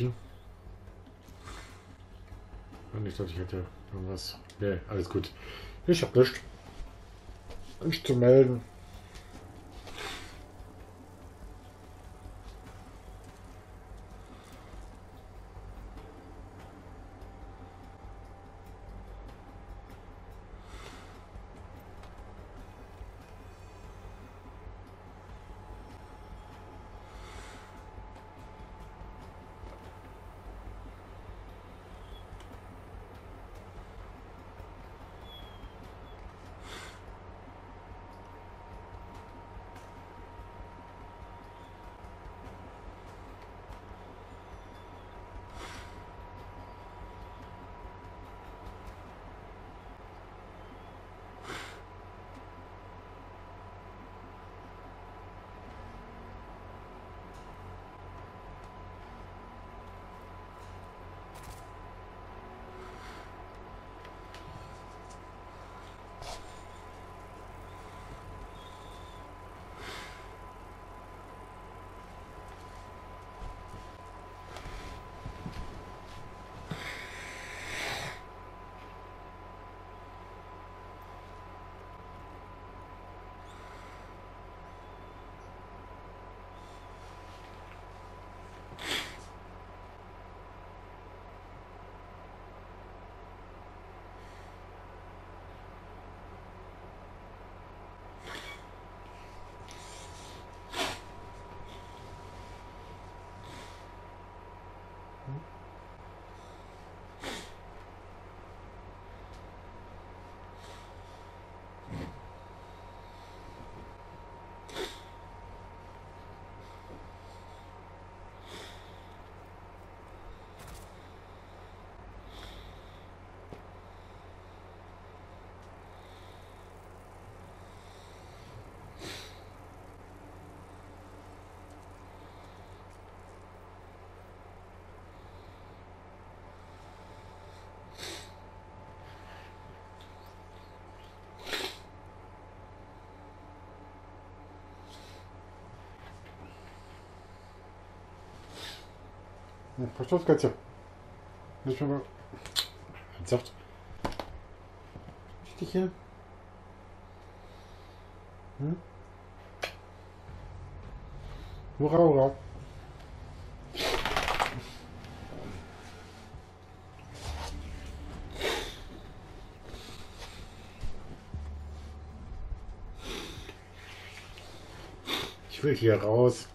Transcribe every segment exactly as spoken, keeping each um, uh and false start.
Päckchen. Und ich dachte, ich hätte irgendwas. Ne, alles gut. Ich hab nichts. Nichts zu melden. Verstehst du das Ganze? Nicht mal. Ernsthaft? Richtig hier? Hm? Hurra, hurra! Ich will hier raus.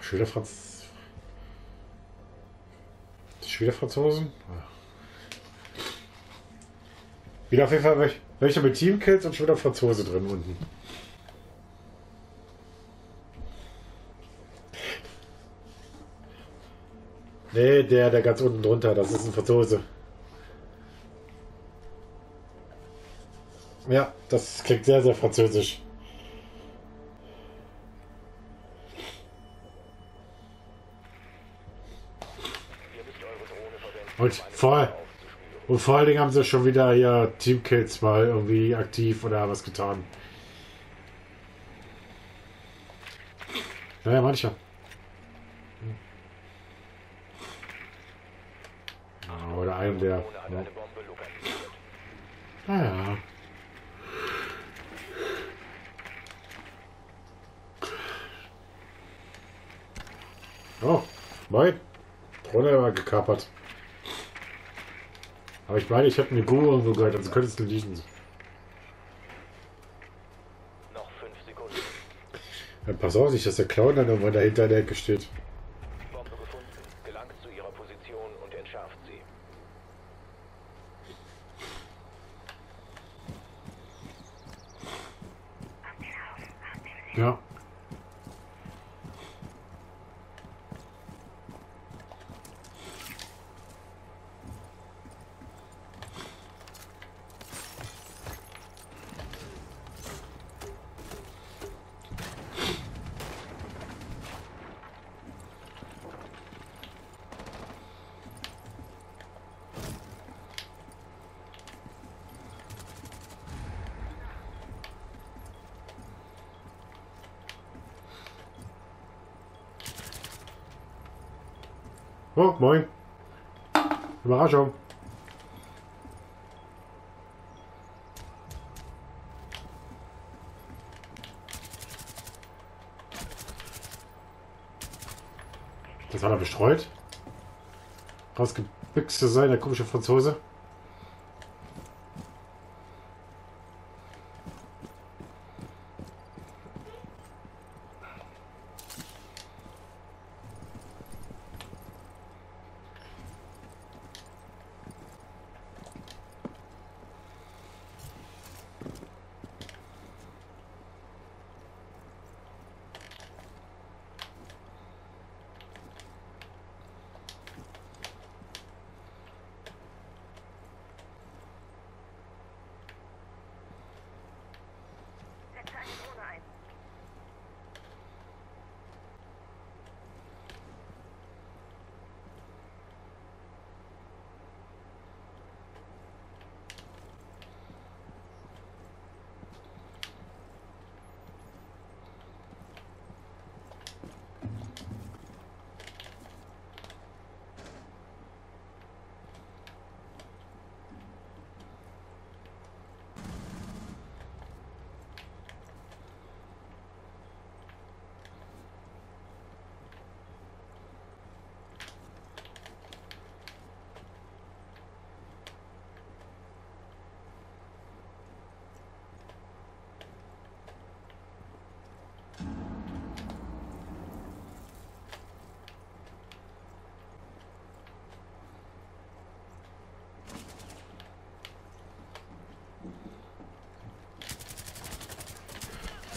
Schöner Franz. Schöner Franzosen. Ja. Wieder auf jeden Fall welche mit Teamkills und schon wieder Franzose drin unten. Nee, der, der ganz unten drunter, das ist ein Franzose. Ja, das klingt sehr, sehr französisch. Und vor, und vor allen Dingen haben sie schon wieder hier Teamkills mal irgendwie aktiv oder was getan. Naja, mancher. Ah, oder einem der. Ja. Naja. Oh, mein. Bruder war gekapert. Aber ich meine, ich habe eine Guru und so gehört, also könnte es liegen. Noch fünf Sekunden. Dann pass auf nicht, dass der Clown dann irgendwann dahinter der Ecke steht. Bombe gefunden, gelangt zu ihrer Position und entschärft sie. Ja. Oh, moin. Überraschung. Das war da bestreut. Rausgebüxt zu sein, der komische Franzose.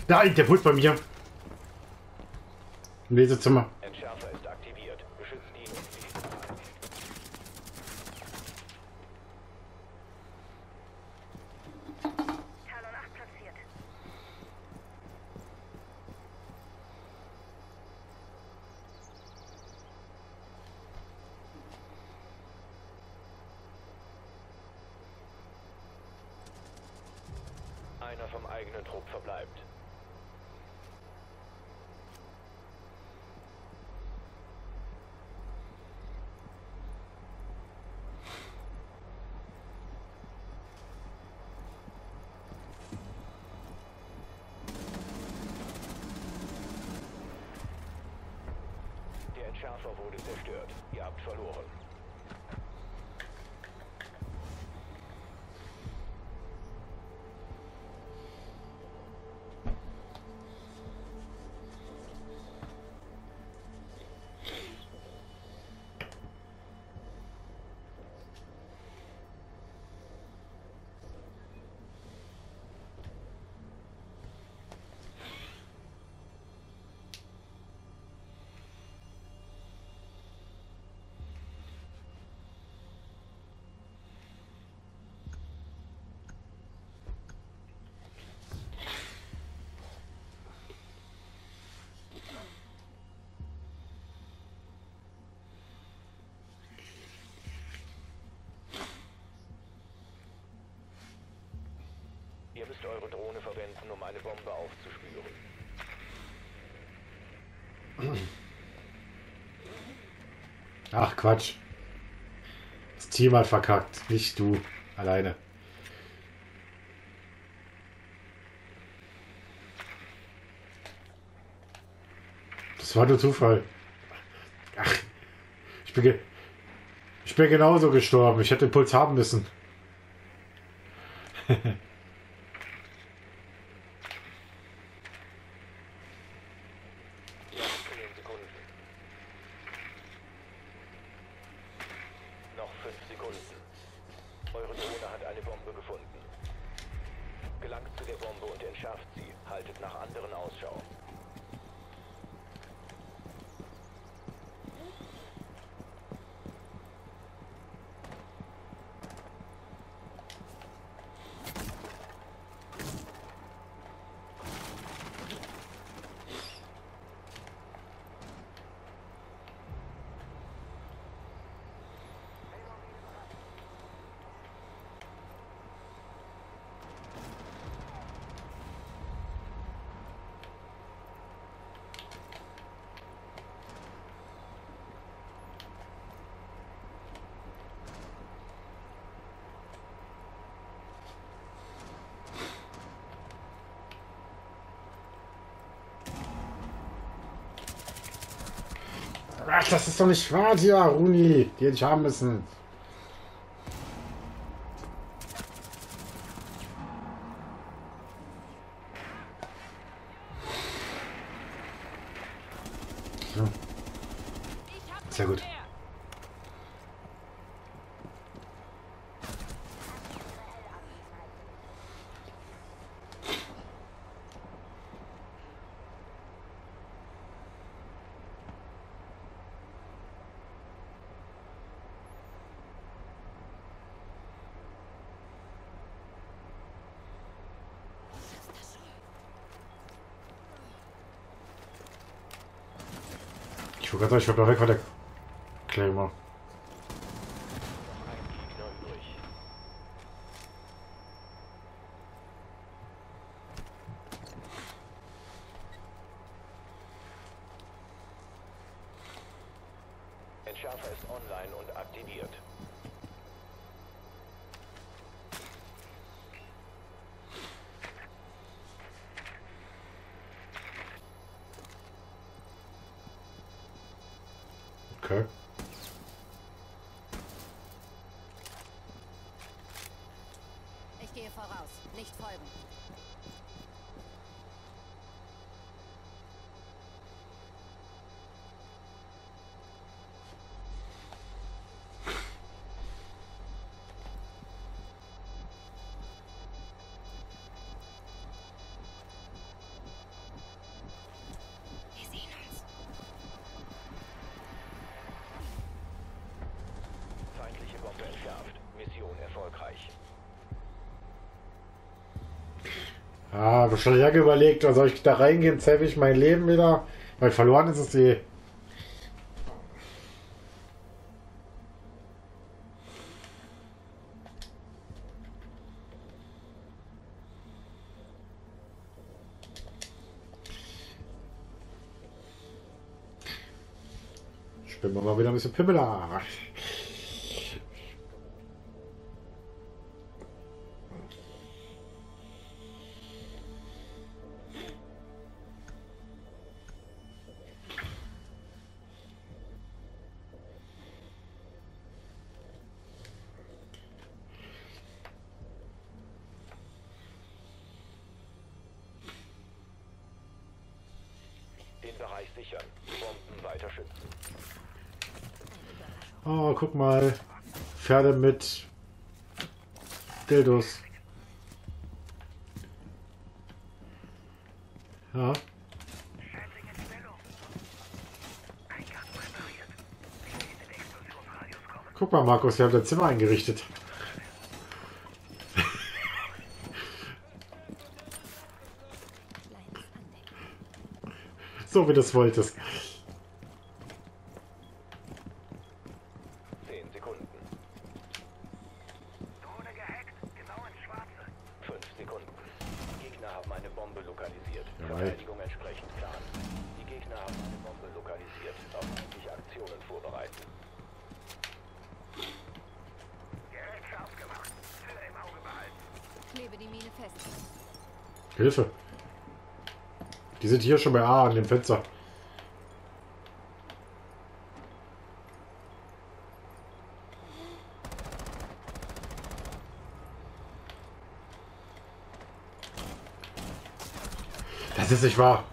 Da liegt der Hund bei mir. Im Lesezimmer. Entschärfer ist aktiviert. Beschützen ihn. Talon acht platziert. Einer vom eigenen Trupp verbleibt. Schärfer wurde zerstört. Ihr habt verloren. Ihr müsst eure Drohne verwenden, um eine Bombe aufzuspüren. Ach Quatsch. Das Team hat verkackt, nicht du alleine. Das war nur Zufall. Ach, ich bin, ich bin genauso gestorben. Ich hätte den Puls haben müssen. Ach, das ist doch nicht wahr, ja, Runi. Die hätte ich haben müssen. So. Sehr gut. Ich wollte gerade sagen, ich war doch weg von der Claymore. Entschärfer ist online und aktiviert. Okay. Ich gehe voraus, nicht folgen. Erfolgreich. Ah, hab schon lange überlegt, soll ich da reingehen, zähle ich mein Leben wieder? Weil verloren ist es die. Spielen wir mal wieder ein bisschen Pimmela. Bereich sichern, Bomben weiter schützen. Oh, guck mal. Pferde mit Dildos. Ja. Guck mal, Markus, wir haben dein Zimmer eingerichtet. So wie du es wolltest. Zehn Sekunden. Drohne gehackt, genau ins Schwarze. Fünf Sekunden. Die Gegner haben eine Bombe lokalisiert. Verteidigung entsprechend Plan. Die Gegner haben eine Bombe lokalisiert. Auf mögliche Aktionen vorbereiten. Gerät scharf gemacht. Zelle im Auge behalten. Klebe die Mine fest. Hilfe. Die sind hier schon bei A an dem Fenster. Das ist nicht wahr.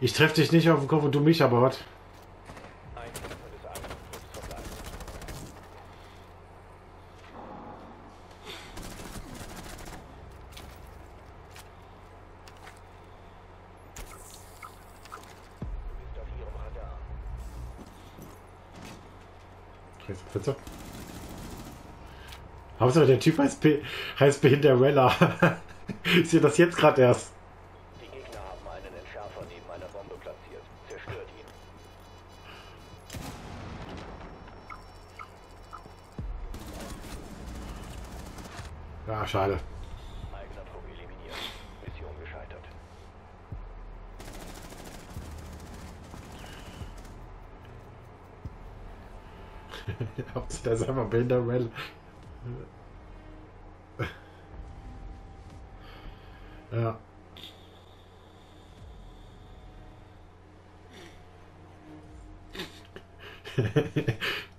Ich treffe dich nicht auf den Kopf und du mich, aber was? Bitte. Hauptsache der Typ heißt, Be heißt Behinderella. Ich sehe das jetzt gerade erst. Die Gegner haben einen Entschärfer neben einer Bombe platziert. Zerstört ihn. Ja, schade. Eigener Druck eliminiert. Mission gescheitert. Da ist einfach Behinderella. Ja.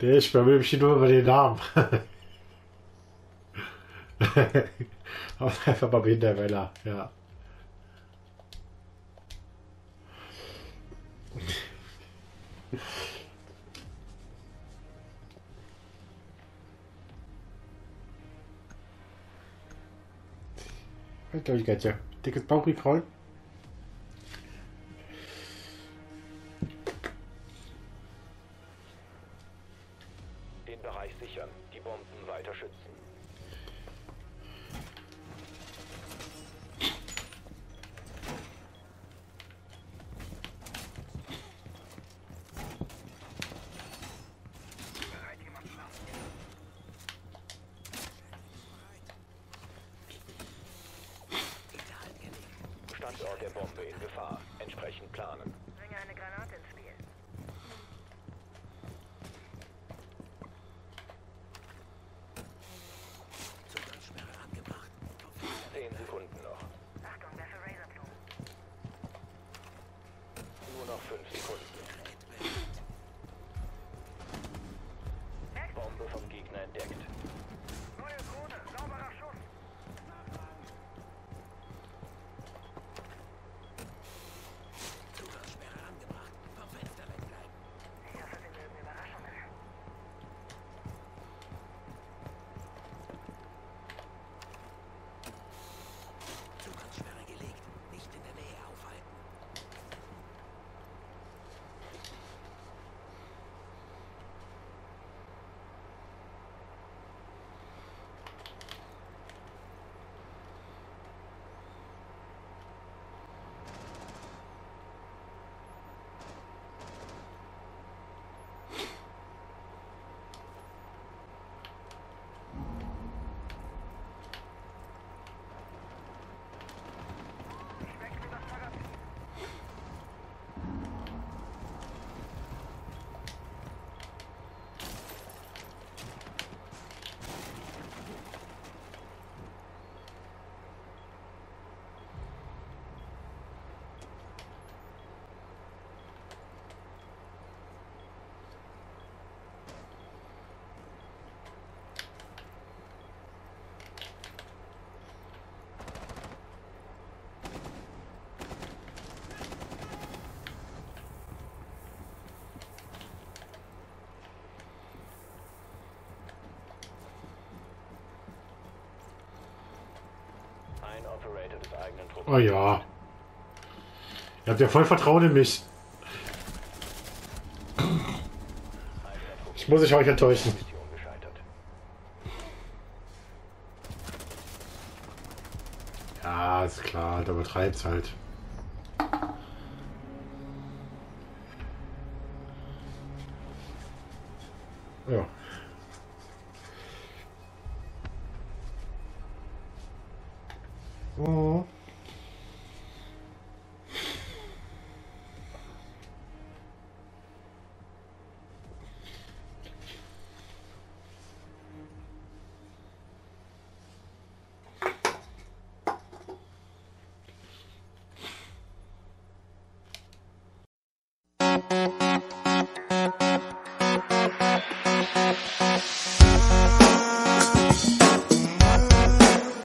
Der ist bei mir nur über den Namen. Einfach mal Hinterwäller, ja. Alter, ich geht's ja. Dickes Bauchkraulen. Den Bereich sichern, die Bomben weiter schützen. Standort der Bombe in Gefahr. Entsprechend planen. Bringe eine Granate ins Spiel. Zusatzsperre angebracht. Zehn Sekunden noch. Achtung, das ist Razorflug. Nur noch fünf Sekunden. Bombe vom Gegner entdeckt. Neue Krone, sauberer Schuss. Oh ja. Ihr habt ja voll Vertrauen in mich. Ich muss euch enttäuschen. Ja, ist klar, da übertreibt's halt. Ja. Oh.